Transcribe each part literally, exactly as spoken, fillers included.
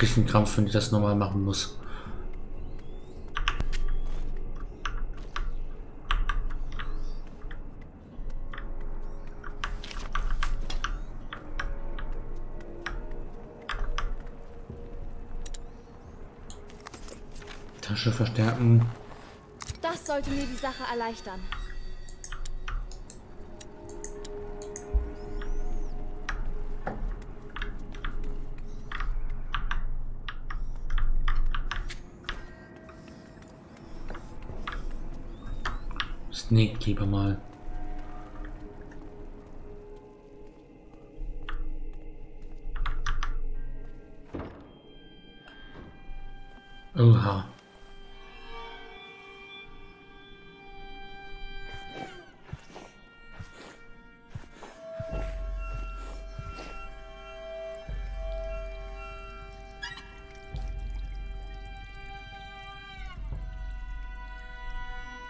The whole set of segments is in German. richtigen Krampf, wenn ich das normal machen muss. Tasche verstärken. Das sollte mir die Sache erleichtern. Nee, lieber mal. Oha.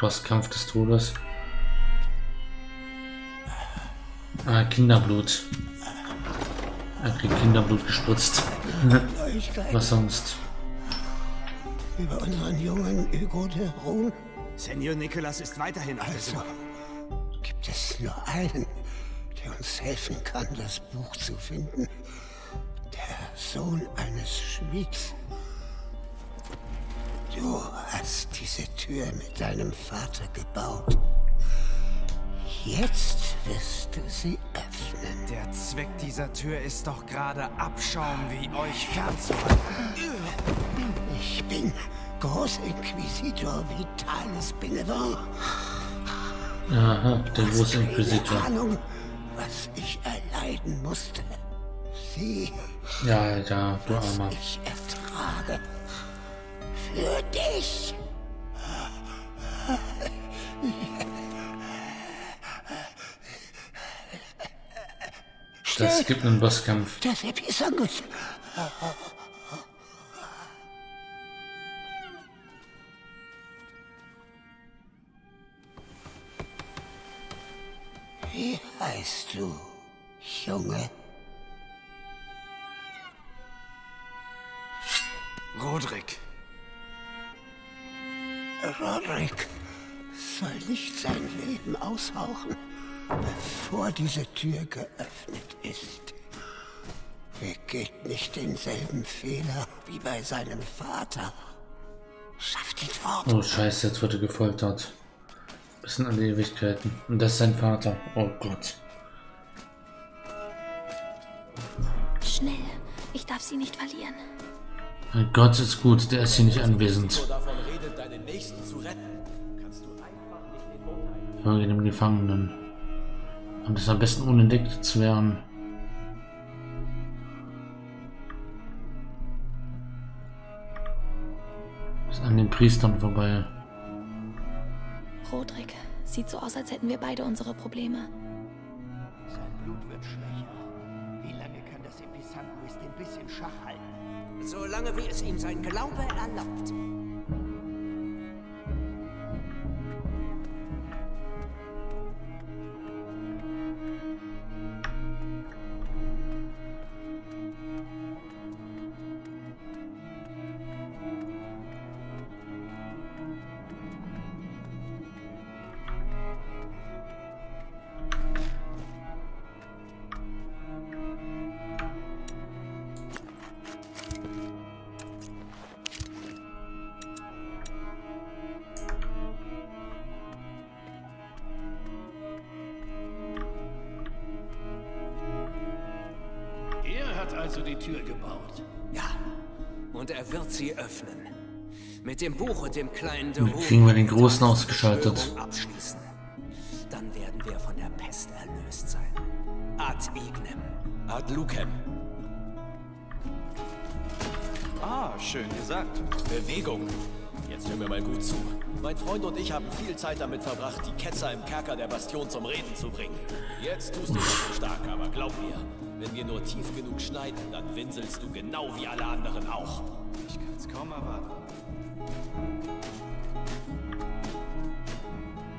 Was, Kampf des Todes? Ah, Kinderblut. Er kriegt Kinderblut gespritzt. Was sonst? Über unseren jungen Hugo de Rune. Senior Nicolas ist weiterhin also. Gibt es nur einen, der uns helfen kann, das Buch zu finden? Der Sohn eines Schmieds. Du hast diese Tür mit deinem Vater gebaut. Jetzt wirst du sie öffnen. Der Zweck dieser Tür ist doch gerade Abschaum wie euch fernzuhalten. Ich bin Großinquisitor Vitalis Benevent. Aha, der Großinquisitor. Keine Ahnung, was ich erleiden musste. Sieh, ja, ja, du Armer. Ich ertrage. Für dich! Das gibt einen Bosskampf. Das Ipsantus. Wie heißt du, Junge? Rodrik. Rodrik soll nicht sein Leben aushauchen, bevor diese Tür geöffnet ist. Begeht nicht denselben Fehler wie bei seinem Vater. Schafft ihn fort. Oh Scheiße, jetzt wurde gefoltert. Bis in alle Ewigkeiten. Und das ist sein Vater. Oh Gott. Schnell, ich darf sie nicht verlieren. Mein Gott ist gut, der ist hier nicht anwesend. Folge ja, dem Gefangenen. Und es am besten unentdeckt zu werden. Ist an den Priestern vorbei. Rodrik, sieht so aus, als hätten wir beide unsere Probleme. Sein Blut wird schwächer. Wie lange kann das Epicentrum ein bisschen Schach halten? So lange wie es ihm sein Glaube erlaubt. Also die Tür gebaut. Ja, und er wird sie öffnen. Mit dem Buch und dem kleinen de Rune kriegen wir den Großen ausgeschaltet. Abschließen. Dann werden wir von der Pest erlöst sein. Ad ignem. Ad lucem. Ah, schön gesagt. Bewegung. Jetzt hören wir mal gut zu. Mein Freund und ich haben viel Zeit damit verbracht, die Ketzer im Kerker der Bastion zum Reden zu bringen. Jetzt tust du nicht so stark, aber glaub mir, wenn wir nur tief genug schneiden, dann winselst du genau wie alle anderen auch. Ich kann's kaum erwarten.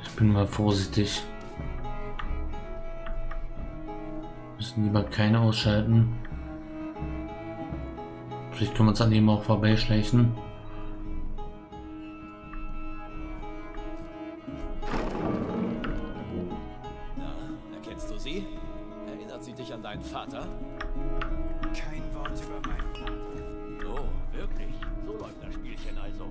Ich bin mal vorsichtig. Wir müssen lieber keine ausschalten. Vielleicht können wir uns an dem auch vorbeischleichen. Na, erkennst du sie? Erinnert sie dich an deinen Vater? Kein Wort über meinen Vater. Oh, wirklich? So läuft das Spielchen also.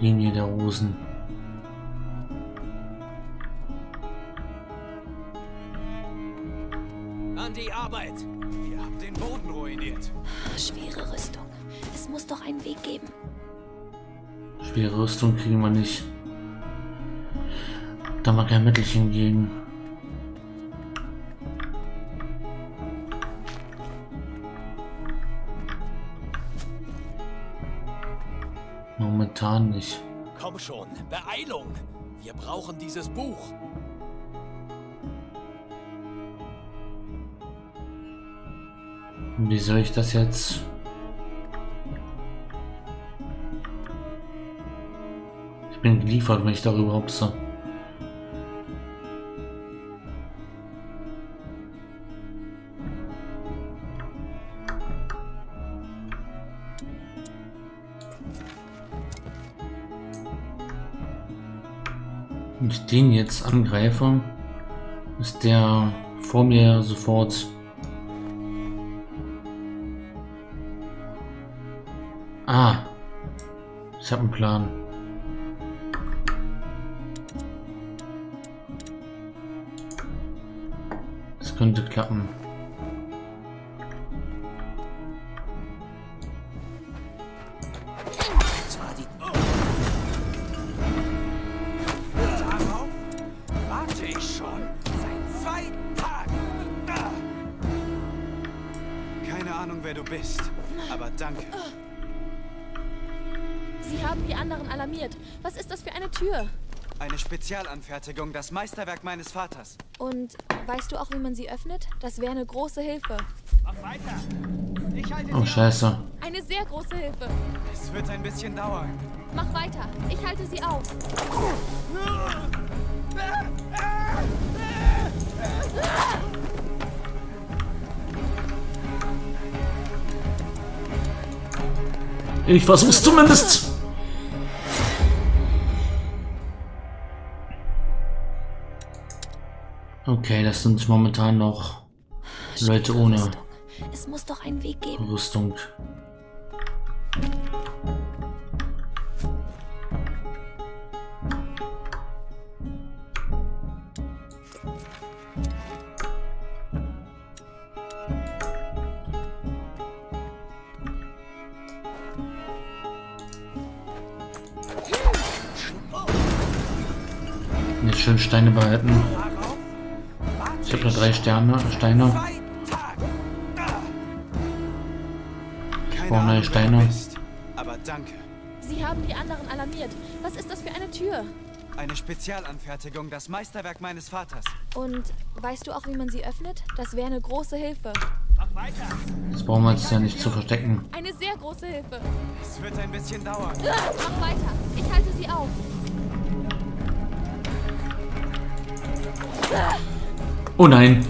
Linie der Rosen. An die Arbeit! Ihr habt den Boden ruiniert. Schwere Rüstung. Es muss doch einen Weg geben. Schwere Rüstung kriegen wir nicht. Da haben wir kein Mittelchen gegen. Momentan nicht. Komm schon, Beeilung! Wir brauchen dieses Buch. Wie soll ich das jetzt? Ich bin geliefert, wenn ich darüber hopse. Wenn ich den jetzt angreife, ist der vor mir sofort. Ah, ich habe einen Plan. Das könnte klappen. Spezialanfertigung, das Meisterwerk meines Vaters. Und weißt du auch, wie man sie öffnet? Das wäre eine große Hilfe. Mach weiter. Ich halte oh, sie Scheiße. Auf. Eine sehr große Hilfe. Es wird ein bisschen dauern. Mach weiter. Ich halte sie auf. Ich versuch's zumindest. Okay, das sind momentan noch Leute ohne Rüstung. Es muss doch einen Weg geben. Rüstung. Jetzt schön Steine behalten. Ich habe nur drei Sterne, Steine. Ich brauche neue Steine. Aber danke. Sie haben die anderen alarmiert. Was ist das für eine Tür? Eine Spezialanfertigung, das Meisterwerk meines Vaters. Und weißt du auch, wie man sie öffnet? Das wäre eine große Hilfe. Mach weiter. Das brauchen wir uns ja nicht zu verstecken. Eine sehr große Hilfe. Es wird ein bisschen dauern. Mach weiter. Ich halte sie auf. Oh nein!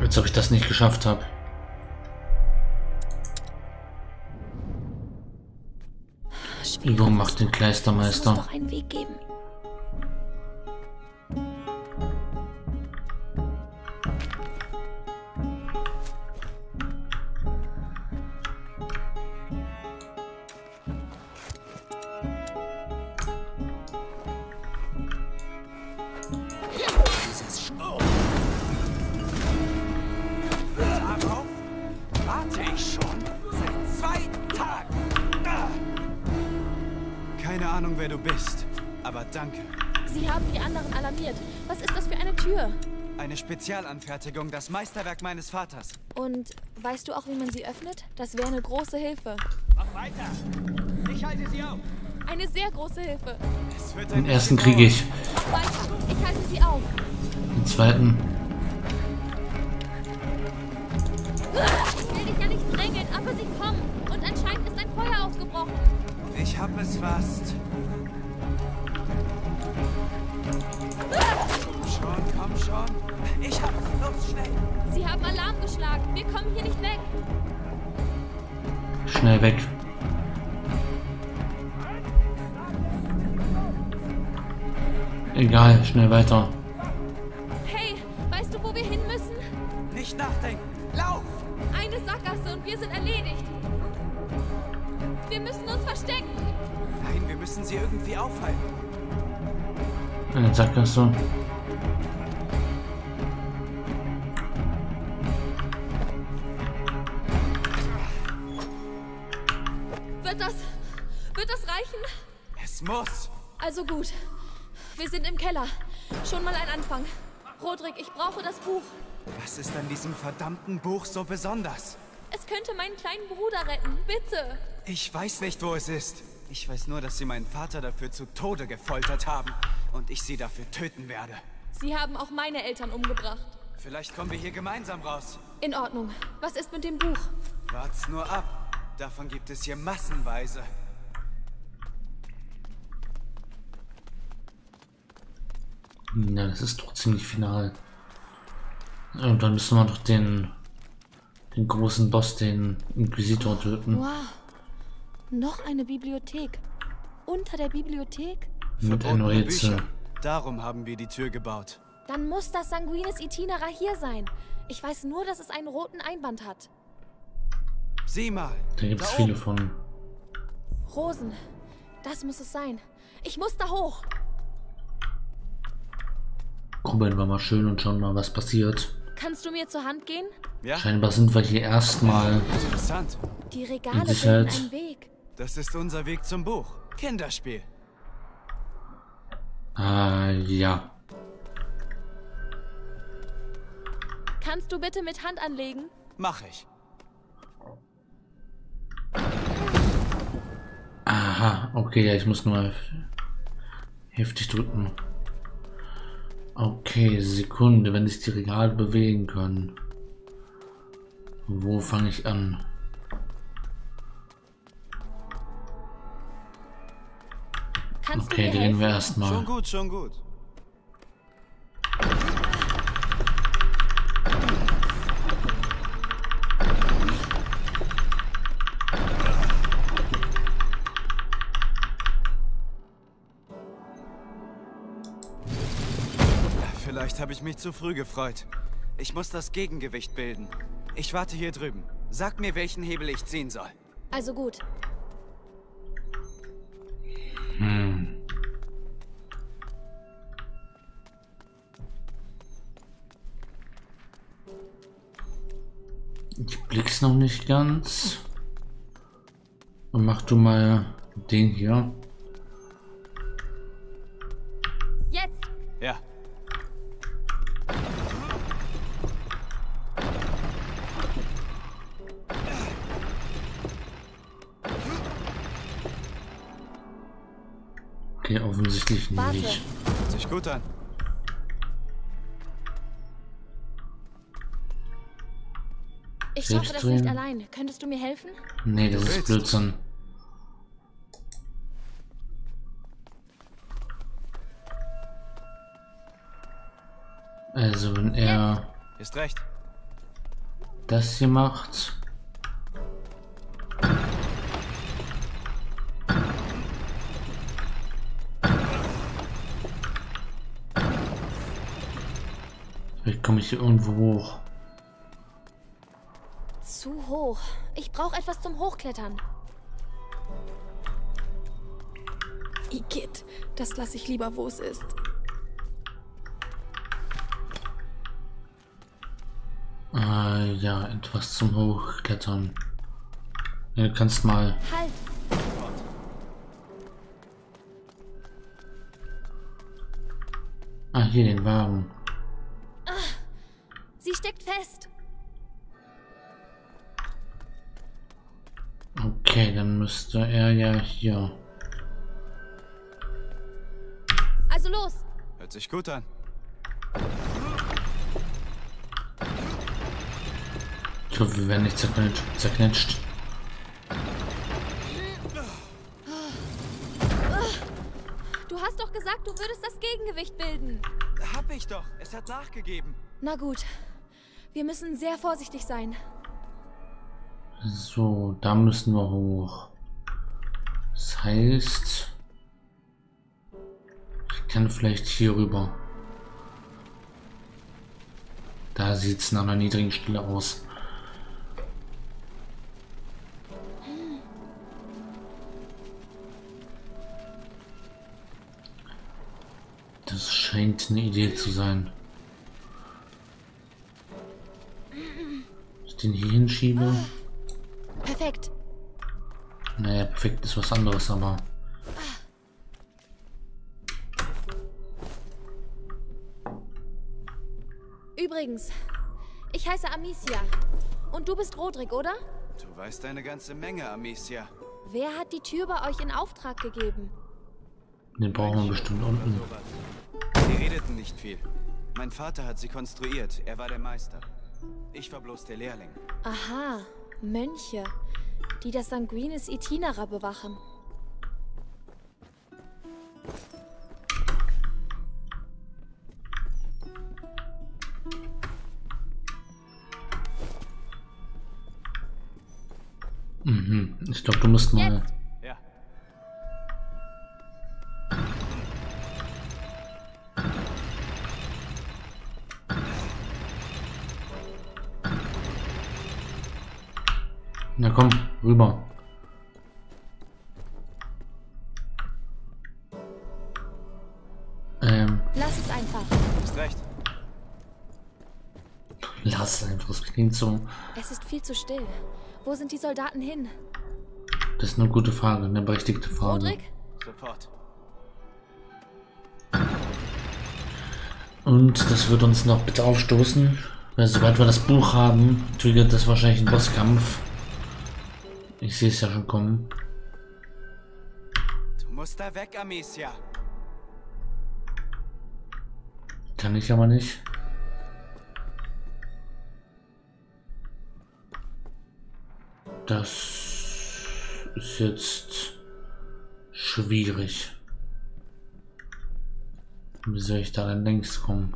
Als ob ich das nicht geschafft habe. Übung macht den Kleistermeister. Es muss doch einen Weg geben. Spezialanfertigung, das Meisterwerk meines Vaters. Und weißt du auch, wie man sie öffnet? Das wäre eine große Hilfe. Mach weiter. Ich halte sie auf. Eine sehr große Hilfe. Es wird ein Den ersten kriege ich. Mach weiter. Ich halte sie auf. Den zweiten. Ich will dich ja nicht drängeln, aber sie kommen. Und anscheinend ist ein Feuer ausgebrochen. Ich hab es fast. Komm schon. Ich hab's. Los, schnell. Sie haben Alarm geschlagen. Wir kommen hier nicht weg. Schnell weg. Egal, schnell weiter. Hey, weißt du, wo wir hin müssen? Nicht nachdenken. Lauf! Eine Sackgasse und wir sind erledigt. Wir müssen uns verstecken. Nein, wir müssen sie irgendwie aufhalten. Eine Sackgasse. Wird das... wird das reichen? Es muss. Also gut. Wir sind im Keller. Schon mal ein Anfang. Rodrik, ich brauche das Buch. Was ist an diesem verdammten Buch so besonders? Es könnte meinen kleinen Bruder retten, bitte. Ich weiß nicht, wo es ist. Ich weiß nur, dass sie meinen Vater dafür zu Tode gefoltert haben und ich sie dafür töten werde. Sie haben auch meine Eltern umgebracht. Vielleicht kommen wir hier gemeinsam raus. In Ordnung. Was ist mit dem Buch? Wart's nur ab. Davon gibt es hier massenweise. Na, das ist doch ziemlich final. Und dann müssen wir doch den, den großen Boss, den Inquisitor, töten. Wow. Noch eine Bibliothek. Unter der Bibliothek? Mit einem Rätsel. Darum haben wir die Tür gebaut. Dann muss das Sanguinis Itinerar hier sein. Ich weiß nur, dass es einen roten Einband hat. Sieh mal. Da gibt es viele von. Rosen. Das muss es sein. Ich muss da hoch. Grubbeln wir mal schön und schauen mal, was passiert. Kannst du mir zur Hand gehen? Ja. Scheinbar sind wir hier erstmal. Interessant. Die Regale sind ein Weg. Das ist unser Weg zum Buch. Kinderspiel. Äh, ja. Kannst du bitte mit Hand anlegen? Mach ich. Aha, okay, ja, ich muss nur heftig drücken. Okay, Sekunde, wenn sich die Regale bewegen können. Wo fange ich an? Kannst okay, gehen wir erstmal. Schon gut, schon gut. Vielleicht habe ich mich zu früh gefreut. Ich muss das Gegengewicht bilden. Ich warte hier drüben. Sag mir, welchen Hebel ich ziehen soll. Also gut. Hm. Ich blick's noch nicht ganz. Und mach du mal den hier. Jetzt. Ja. Okay, offensichtlich nicht. Hört sich gut an. Ich schaffe das nicht allein. Könntest du mir helfen? Nee, das ist Blödsinn. Also, wenn er ist recht. Das hier macht. Vielleicht komme ich hier irgendwo hoch. Zu hoch. Ich brauche etwas zum Hochklettern. Igitt, das lasse ich lieber, wo es ist. Äh, ja, etwas zum Hochklettern. Ja, du kannst mal... Halt! Ah, hier den Wagen. Sie steckt fest. Okay, dann müsste er ja hier. Also los. Hört sich gut an. Ich hoffe, wir werden nicht zerknetscht. Du hast doch gesagt, du würdest das Gegengewicht bilden. Hab ich doch. Es hat nachgegeben. Na gut. Wir müssen sehr vorsichtig sein. So, da müssen wir hoch. Das heißt... Ich kann vielleicht hier rüber. Da sieht es nach einer niedrigen Stelle aus. Das scheint eine Idee zu sein. Ich den hier hinschiebe. Perfekt. Naja, perfekt ist was anderes, aber... Übrigens, ich heiße Amicia. Und du bist Rodrik, oder? Du weißt eine ganze Menge, Amicia. Wer hat die Tür bei euch in Auftrag gegeben? Den brauchen wir bestimmt unten. Sie redeten nicht viel. Mein Vater hat sie konstruiert. Er war der Meister. Ich war bloß der Lehrling. Aha, Mönche, die das Sanguinis Itinerar bewachen. Mhm. Ich glaube, du musst mal... Ja. Na komm, rüber. Ähm. Lass es einfach. Du hast recht. Lass es einfach, es klingt so... Es ist viel zu still. Wo sind die Soldaten hin? Das ist eine gute Frage, eine berechtigte Frage. Rodrik? Sofort. Und das wird uns noch bitte aufstoßen. Weil sobald wir das Buch haben, triggert das wahrscheinlich einen Bosskampf. Ich sehe es ja schon kommen. Du musst da weg, Amicia. Kann ich aber nicht. Das ist jetzt schwierig. Wie soll ich da denn längst kommen?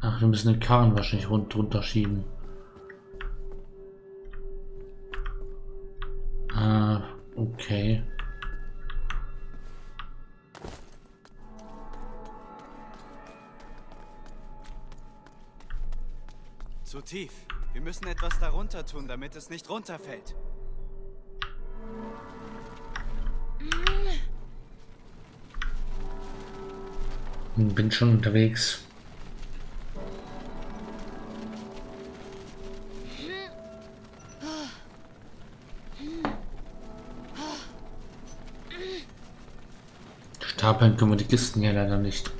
Ach, wir müssen den Karren wahrscheinlich runter schieben. Ah, okay. Zu tief. Wir müssen etwas darunter tun, damit es nicht runterfällt. Bin schon unterwegs. Stapeln können wir die Kisten ja leider nicht.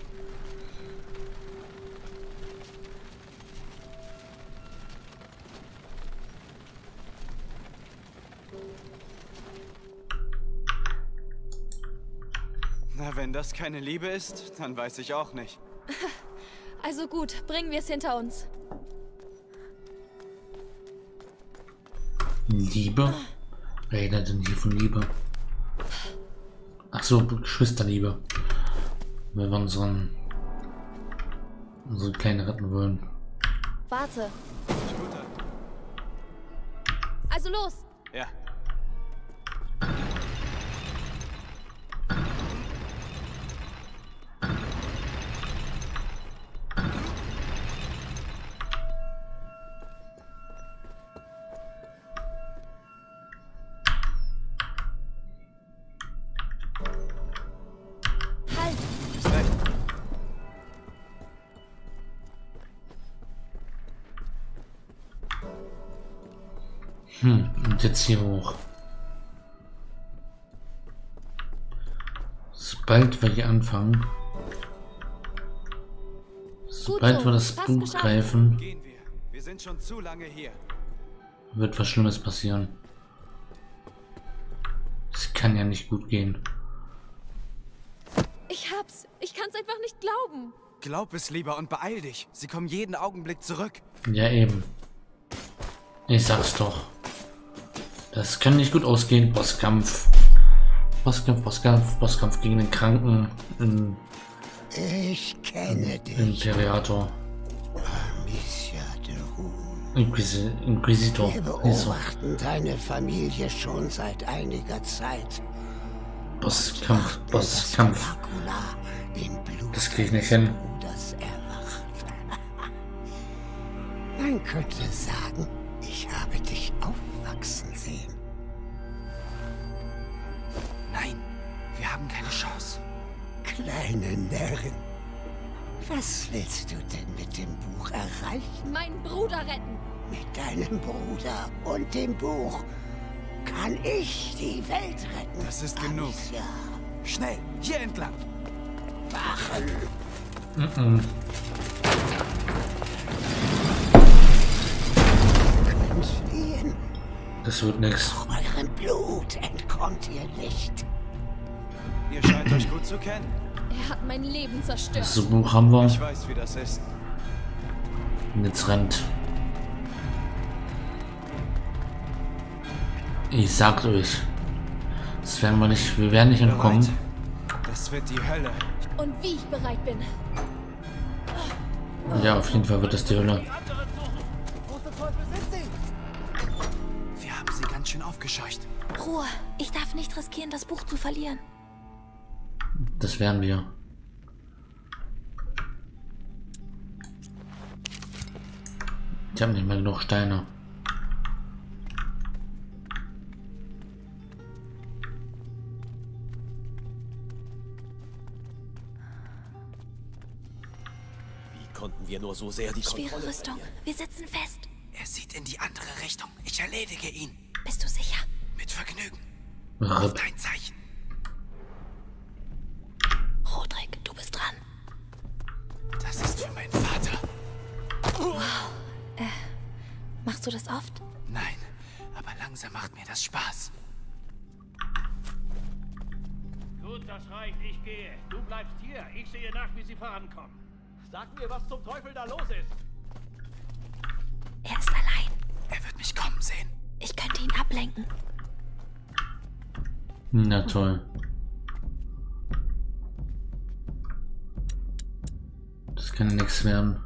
Wenn das keine Liebe ist, dann weiß ich auch nicht. Also gut, bringen wir es hinter uns. Liebe? Wer redet denn hier von Liebe? Ach so, Geschwisterliebe. Wenn wir unseren, unsere Kleine retten wollen. Warte. Also los. Ja. Hm, und jetzt hier hoch. Sobald wir hier anfangen, sobald wir das Buch greifen, wird was Schlimmes passieren. Es kann ja nicht gut gehen. Ich hab's. Ich kann's einfach nicht glauben. Glaub es lieber und beeil dich. Sie kommen jeden Augenblick zurück. Ja, eben. Ich sag's doch. Das kann nicht gut ausgehen, Bosskampf. Bosskampf, Bosskampf, Bosskampf gegen den Kranken. In, ich kenne in, dich. Imperator. Amicia de Rune. Inquisi Inquisitor. Wir beobachten deine Familie schon seit einiger Zeit. Bosskampf, Bosskampf. Das krieg ich nicht hin. Man könnte sagen, ich habe dich aufwachsen sehen. Nein, wir haben keine Chance. Kleine Närrin, was willst du denn mit dem Buch erreichen? Meinen Bruder retten. Mit deinem Bruder und dem Buch kann ich die Welt retten. Das ist genug. Amicia. Schnell, hier entlang. Wachen. Mm-mm. Das wird nichts. Auch eurem Blut entkommt ihr nicht. Ihr scheint euch gut zu kennen. Er hat mein Leben zerstört. So Buch haben wir. Ich weiß, wie das ist. Und jetzt rennt. Ich sag euch. Das werden wir nicht. Wir werden nicht entkommen. Das wird die Hölle. Und wie ich bereit bin. Ja, auf jeden Fall wird das die Hölle. Aufgescheucht. Ruhe, ich darf nicht riskieren, das Buch zu verlieren. Das werden wir. Ich habe nicht mehr genug Steine. Wie konnten wir nur so sehr die Kontrolle verlieren? Schwere Rüstung, wir sitzen fest. Er sieht in die andere Richtung. Ich erledige ihn. Bist du sicher? Mit Vergnügen. Auf dein Zeichen. Rodrik, du bist dran. Das ist für meinen Vater. Wow. Äh, machst du das oft? Nein, aber langsam macht mir das Spaß. Gut, das reicht. Ich gehe. Du bleibst hier. Ich sehe nach, wie sie vorankommen. Sag mir, was zum Teufel da los ist. Er ist allein. Er wird mich kommen sehen. Ich könnte ihn ablenken. Na toll. Das kann nichts werden.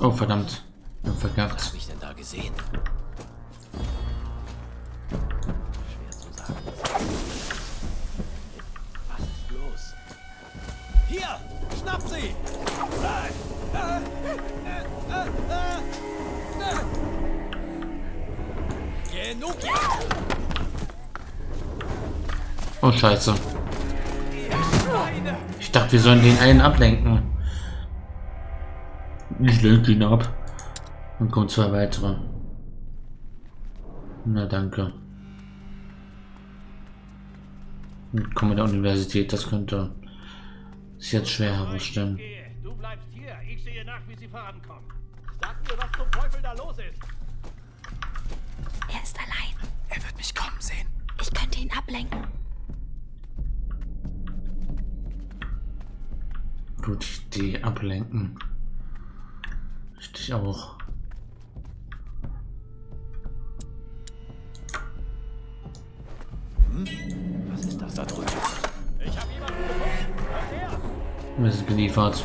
Oh verdammt. Ich hab verkackt. Was hab ich denn da gesehen? Hier, schnapp sie! Genug! Oh Scheiße. Ich dachte, wir sollen den einen ablenken. Ich lenke ihn ab. Dann kommen zwei weitere. Na danke. Dann kommen wir der Universität, das könnte. Ist jetzt schwer herausstellen. Du bleibst hier. Ich sehe nach, wie sie vorankommen. Sag mir, was zum Teufel da los ist. Er ist allein. Er wird mich kommen sehen. Ich könnte ihn ablenken. Gut, ich die ablenken. Ich dich auch. Hm? Was ist das da drüben? Ich habe jemanden gefunden. Wir sind geliefert.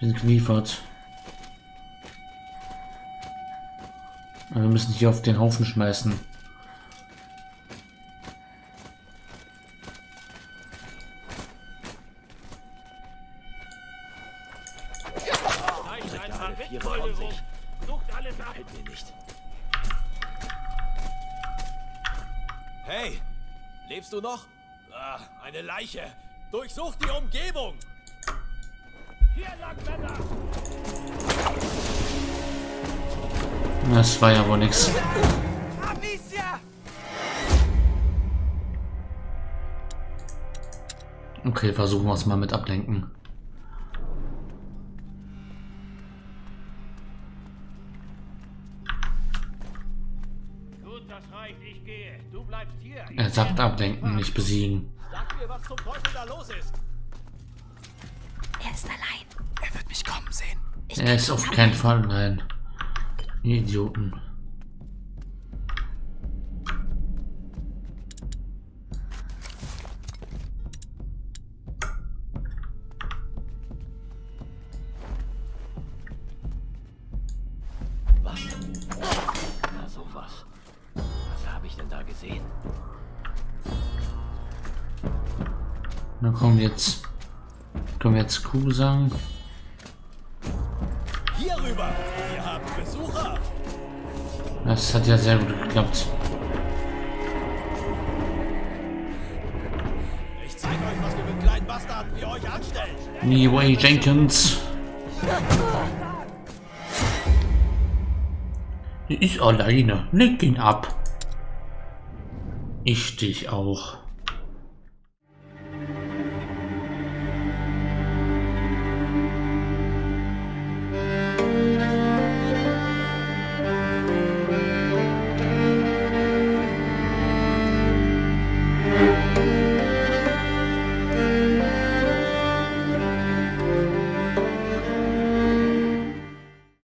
Wir sind geliefert. Aber wir müssen hier auf den Haufen schmeißen. Hey, lebst du noch? Ah, eine Leiche. Durchsuch die Umgebung. Hier lag Männer. Das war ja wohl nix. Amicia! Okay, versuchen wir es mal mit ablenken. Das reicht, ich gehe. Du bleibst hier. Er sagt ablenken, nicht besiegen. Sag mir, was zum Teufel da los ist. Er ist allein. Er wird mich kommen sehen. Ich er ist auf keinen Fall allein. Idioten. Na komm jetzt. Können wir jetzt Kuh sagen? Hier rüber. Wir haben Besucher. Das hat ja sehr gut geklappt. Ich zeig euch, was wir mit kleinen Bastarden wie euch anstellen. Anyway, Jenkins. Die ist alleine. Leg ihn ab. Ich dich auch.